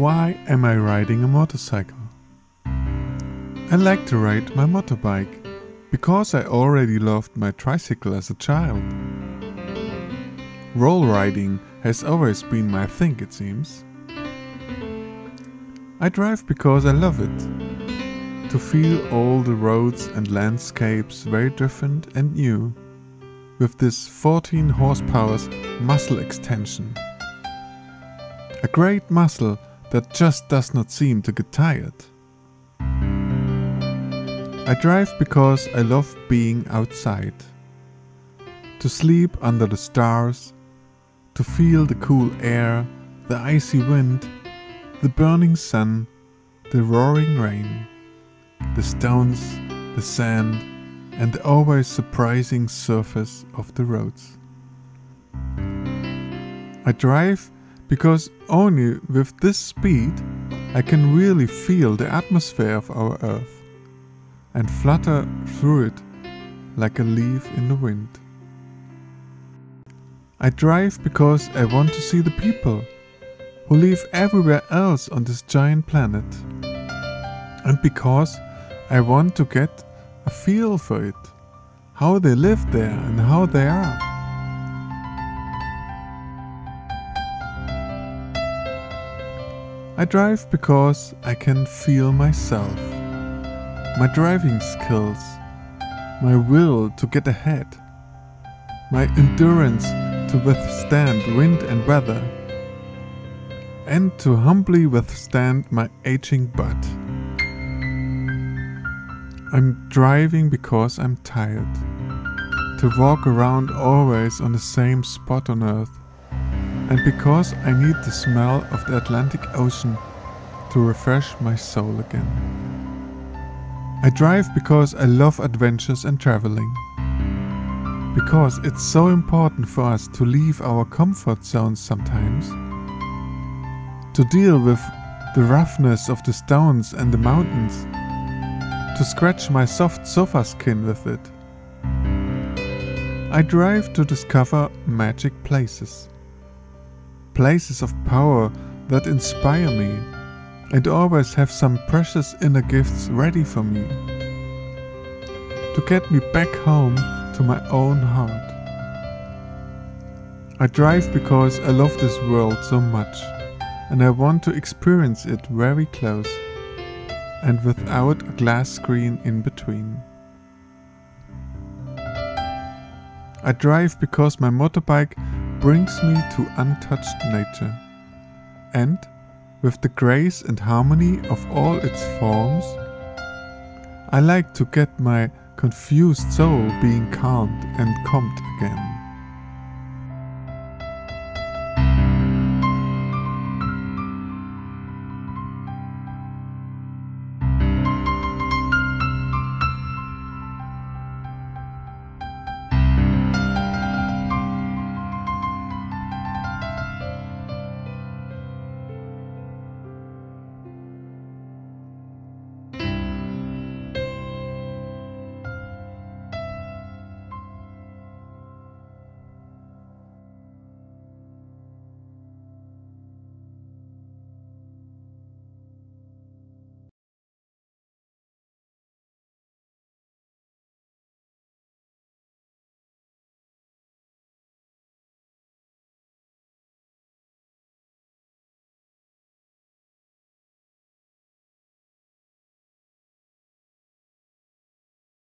Why am I riding a motorcycle? I like to ride my motorbike, because I already loved my tricycle as a child. Roll riding has always been my thing, it seems. I drive because I love it, to feel all the roads and landscapes very different and new, with this 14 horsepower muscle extension. A great muscle that just does not seem to get tired. I drive because I love being outside, to sleep under the stars, to feel the cool air, the icy wind, the burning sun, the roaring rain, the stones, the sand, and the always surprising surface of the roads. I drive because only with this speed I can really feel the atmosphere of our Earth, and flutter through it like a leaf in the wind. I drive because I want to see the people who live everywhere else on this giant planet, and because I want to get a feel for it, how they live there and how they are. I drive because I can feel myself, my driving skills, my will to get ahead, my endurance to withstand wind and weather, and to humbly withstand my aching butt. I'm driving because I'm tired, to walk around always on the same spot on Earth, and because I need the smell of the Atlantic Ocean to refresh my soul again. I drive because I love adventures and traveling, because it's so important for us to leave our comfort zones sometimes, to deal with the roughness of the stones and the mountains, to scratch my soft sofa skin with it. I drive to discover magic places, places of power that inspire me, and always have some precious inner gifts ready for me, to get me back home to my own heart. I drive because I love this world so much, and I want to experience it very close, and without a glass screen in between. I drive because my motorbike brings me to untouched nature, and with the grace and harmony of all its forms, I like to get my confused soul being calmed and calmed again.